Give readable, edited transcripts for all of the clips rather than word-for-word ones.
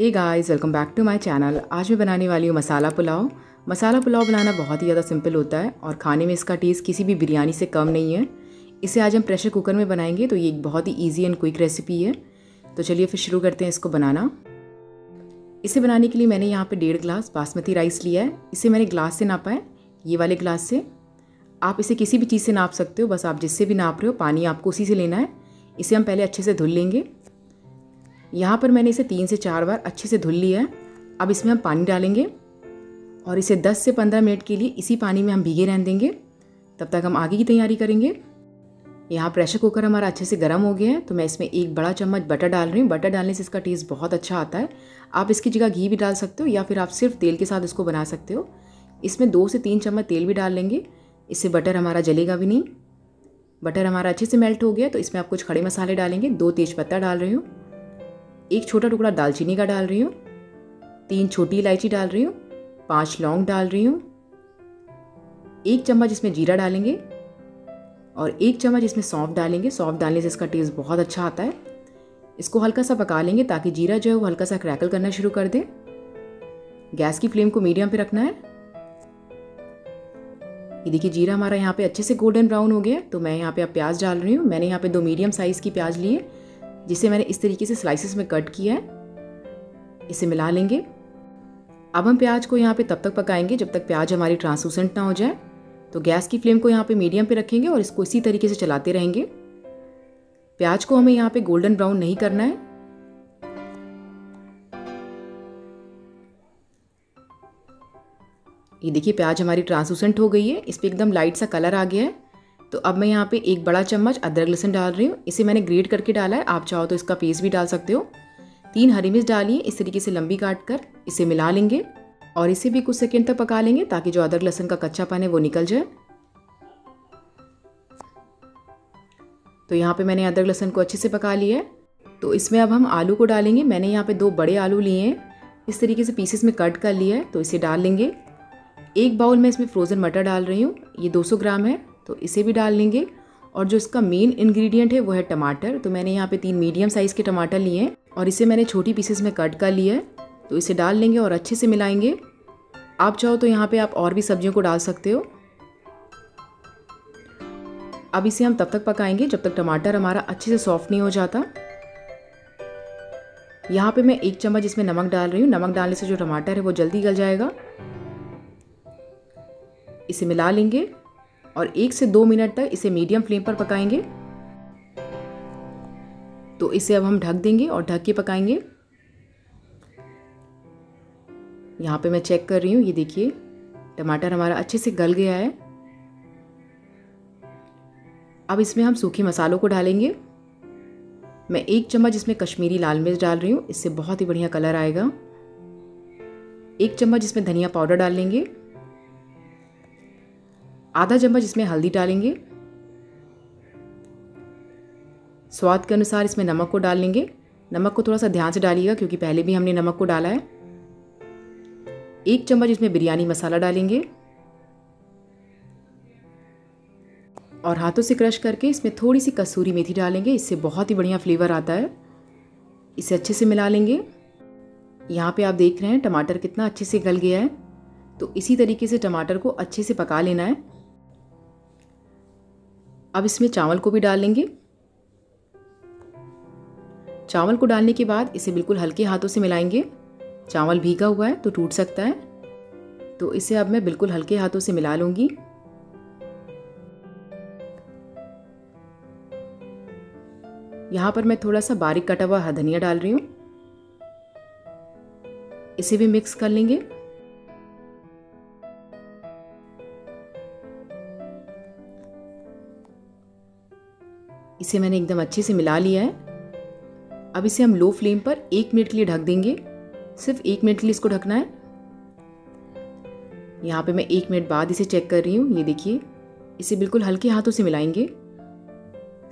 Hey guys, welcome back to my channel. आज मैं बनाने वाली हूँ मसाला पुलाव। मसाला पुलाव बनाना बहुत ही ज़्यादा सिंपल होता है और खाने में इसका टेस्ट किसी भी बिरयानी से कम नहीं है। इसे आज हम प्रेशर कुकर में बनाएंगे, तो ये एक बहुत ही ईजी एंड क्विक रेसिपी है। तो चलिए फिर शुरू करते हैं इसको बनाना। इसे बनाने के लिए मैंने यहाँ पर 1.5 ग्लास बासमती राइस लिया है। इसे मैंने ग्लास से नापा है, ये वाले ग्लास से। आप इसे किसी भी चीज़ से नाप सकते हो, बस आप जिससे भी नाप रहे हो पानी आपको उसी से लेना है। इसे हम पहले अच्छे से धुल लेंगे। यहाँ पर मैंने इसे 3 से 4 बार अच्छे से धुल लिया है। अब इसमें हम पानी डालेंगे और इसे 10 से 15 मिनट के लिए इसी पानी में हम भीगे रहने देंगे। तब तक हम आगे की तैयारी करेंगे। यहाँ प्रेशर कुकर हमारा अच्छे से गर्म हो गया है, तो मैं इसमें 1 बड़ा चम्मच बटर डाल रही हूँ। बटर डालने से इसका टेस्ट बहुत अच्छा आता है। आप इसकी जगह घी भी डाल सकते हो या फिर आप सिर्फ तेल के साथ इसको बना सकते हो। इसमें 2 से 3 चम्मच तेल भी डाल लेंगे, इससे बटर हमारा जलेगा भी नहीं। बटर हमारा अच्छे से मेल्ट हो गया, तो इसमें आप कुछ खड़े मसाले डालेंगे। 2 तेज़पत्ता डाल रही हूँ, 1 छोटा टुकड़ा दालचीनी का डाल रही हूँ, 3 छोटी इलायची डाल रही हूँ, 5 लौंग डाल रही हूँ, 1 चम्मच इसमें जीरा डालेंगे और 1 चम्मच इसमें सौंफ डालेंगे। सौंफ डालने से इसका टेस्ट बहुत अच्छा आता है। इसको हल्का सा पका लेंगे ताकि जीरा जो है वो हल्का सा क्रैकल करना शुरू कर दे। गैस की फ्लेम को मीडियम पे रखना है। ये देखिए जीरा हमारा यहाँ पे अच्छे से गोल्डन ब्राउन हो गया, तो मैं यहाँ पे अब प्याज डाल रही हूँ। मैंने यहाँ पे 2 मीडियम साइज़ की प्याज ली है, जिसे मैंने इस तरीके से स्लाइसेस में कट किया है। इसे मिला लेंगे। अब हम प्याज को यहाँ पे तब तक पकाएंगे जब तक प्याज हमारी ट्रांसलूसेंट ना हो जाए। तो गैस की फ्लेम को यहाँ पे मीडियम पे रखेंगे और इसको इसी तरीके से चलाते रहेंगे। प्याज को हमें यहाँ पे गोल्डन ब्राउन नहीं करना है। ये देखिए प्याज हमारी ट्रांसलूसेंट हो गई है, इस पर एकदम लाइट सा कलर आ गया है। तो अब मैं यहाँ पे 1 बड़ा चम्मच अदरक लहसुन डाल रही हूँ। इसे मैंने ग्रेट करके डाला है, आप चाहो तो इसका पेस्ट भी डाल सकते हो। 3 हरी मिर्च डालिए इस तरीके से लंबी काट कर। इसे मिला लेंगे और इसे भी कुछ सेकंड तक पका लेंगे ताकि जो अदरक लहसुन का कच्चापन है वो निकल जाए। तो यहाँ पे मैंने अदरक लहसुन को अच्छे से पका लिया है। तो इसमें अब हम आलू को डालेंगे। मैंने यहाँ पे 2 बड़े आलू लिए हैं, इस तरीके से पीसेस में कट कर लिया है, तो इसे डाल लेंगे। 1 बाउल में इसमें फ्रोज़न मटर डाल रही हूँ, ये 200 ग्राम है, तो इसे भी डाल लेंगे। और जो इसका मेन इंग्रेडिएंट है वो है टमाटर। तो मैंने यहाँ पे 3 मीडियम साइज़ के टमाटर लिए हैं और इसे मैंने छोटी पीसेस में कट कर लिया है, तो इसे डाल लेंगे और अच्छे से मिलाएंगे। आप चाहो तो यहाँ पे आप और भी सब्जियों को डाल सकते हो। अब इसे हम तब तक पकाएंगे जब तक टमाटर हमारा अच्छे से सॉफ्ट नहीं हो जाता। यहाँ पर मैं 1 चम्मच इसमें नमक डाल रही हूँ। नमक डालने से जो टमाटर है वो जल्दी गल जाएगा। इसे मिला लेंगे और 1 से 2 मिनट तक इसे मीडियम फ्लेम पर पकाएंगे। तो इसे अब हम ढक देंगे और ढक के पकाएंगे। यहाँ पे मैं चेक कर रही हूँ, ये देखिए टमाटर हमारा अच्छे से गल गया है। अब इसमें हम सूखे मसालों को डालेंगे। मैं 1 चम्मच इसमें कश्मीरी लाल मिर्च डाल रही हूँ, इससे बहुत ही बढ़िया कलर आएगा। 1 चम्मच इसमें धनिया पाउडर डाल लेंगे। 1/2 चम्मच इसमें हल्दी डालेंगे। स्वाद के अनुसार इसमें नमक को डाल लेंगे। नमक को थोड़ा सा ध्यान से डालिएगा क्योंकि पहले भी हमने नमक को डाला है। 1 चम्मच इसमें बिरयानी मसाला डालेंगे और हाथों से क्रश करके इसमें थोड़ी सी कसूरी मेथी डालेंगे, इससे बहुत ही बढ़िया फ्लेवर आता है। इसे अच्छे से मिला लेंगे। यहाँ पे आप देख रहे हैं टमाटर कितना अच्छे से गल गया है। तो इसी तरीके से टमाटर को अच्छे से पका लेना है। अब इसमें चावल को भी डाल लेंगे। चावल को डालने के बाद इसे बिल्कुल हल्के हाथों से मिलाएंगे। चावल भीगा हुआ है तो टूट सकता है, तो इसे अब मैं बिल्कुल हल्के हाथों से मिला लूँगी। यहाँ पर मैं थोड़ा सा बारीक कटा हुआ धनिया डाल रही हूँ, इसे भी मिक्स कर लेंगे। इसे मैंने एकदम अच्छे से मिला लिया है। अब इसे हम लो फ्लेम पर 1 मिनट के लिए ढक देंगे। सिर्फ 1 मिनट के लिए इसको ढकना है। यहाँ पे मैं 1 मिनट बाद इसे चेक कर रही हूँ। ये देखिए इसे बिल्कुल हल्के हाथों से मिलाएंगे।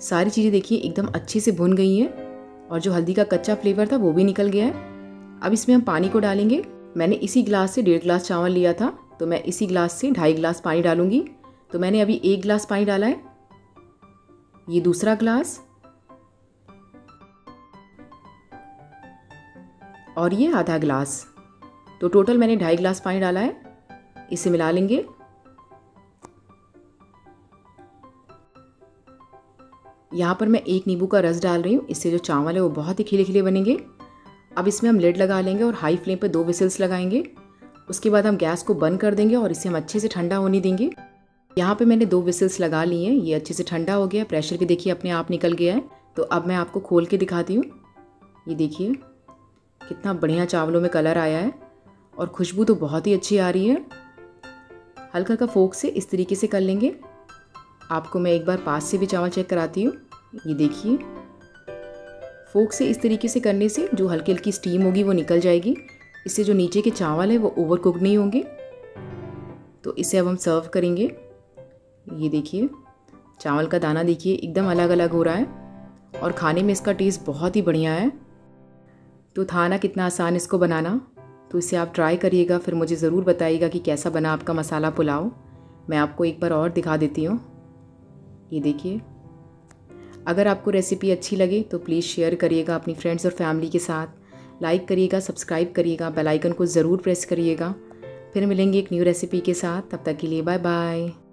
सारी चीज़ें देखिए एकदम अच्छे से भुन गई हैं और जो हल्दी का कच्चा फ्लेवर था वो भी निकल गया है। अब इसमें हम पानी को डालेंगे। मैंने इसी ग्लास से 1.5 ग्लास चावल लिया था, तो मैं इसी ग्लास से 2.5 ग्लास पानी डालूंगी। तो मैंने अभी 1 ग्लास पानी डाला है, ये 2रा ग्लास और ये आधा ग्लास, तो टोटल मैंने 2.5 ग्लास पानी डाला है। इसे मिला लेंगे। यहाँ पर मैं 1 नींबू का रस डाल रही हूँ, इससे जो चावल है वो बहुत ही खिले खिले बनेंगे। अब इसमें हम लिड लगा लेंगे और हाई फ्लेम पे 2 विसिल्स लगाएंगे। उसके बाद हम गैस को बंद कर देंगे और इसे हम अच्छे से ठंडा होने देंगे। यहाँ पे मैंने 2 विसिल्स लगा ली हैं, ये अच्छे से ठंडा हो गया, प्रेशर भी देखिए अपने आप निकल गया है। तो अब मैं आपको खोल के दिखाती हूँ। ये देखिए कितना बढ़िया चावलों में कलर आया है और खुशबू तो बहुत ही अच्छी आ रही है। हल्का हल्का फोक से इस तरीके से कर लेंगे। आपको मैं एक बार पास से भी चावल चेक कराती हूँ। ये देखिए फोक से इस तरीके से करने से जो हल्की हल्की स्टीम होगी वो निकल जाएगी, इससे जो नीचे के चावल है वो ओवर कुक नहीं होंगे। तो इसे अब हम सर्व करेंगे। ये देखिए चावल का दाना देखिए एकदम अलग अलग हो रहा है और खाने में इसका टेस्ट बहुत ही बढ़िया है। तो था ना कितना आसान इसको बनाना। तो इसे आप ट्राई करिएगा, फिर मुझे ज़रूर बताइएगा कि कैसा बना आपका मसाला पुलाव। मैं आपको एक बार और दिखा देती हूँ। ये देखिए, अगर आपको रेसिपी अच्छी लगे तो प्लीज़ शेयर करिएगा अपनी फ्रेंड्स और फैमिली के साथ। लाइक करिएगा, सब्सक्राइब करिएगा, बेल आइकन को ज़रूर प्रेस करिएगा। फिर मिलेंगे एक न्यू रेसिपी के साथ। तब तक के लिए बाय बाय।